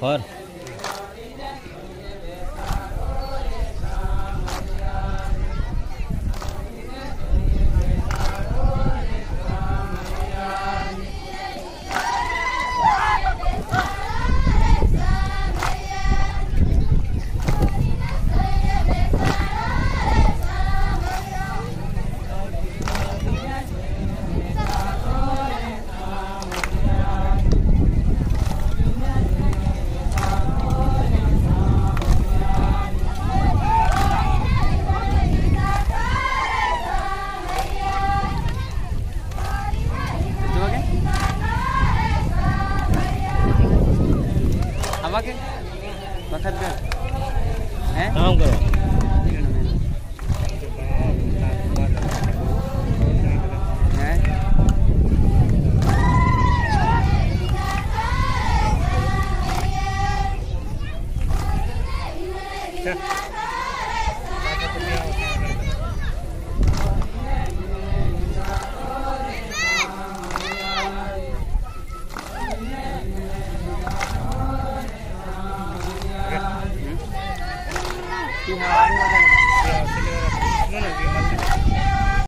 Far. Yeah.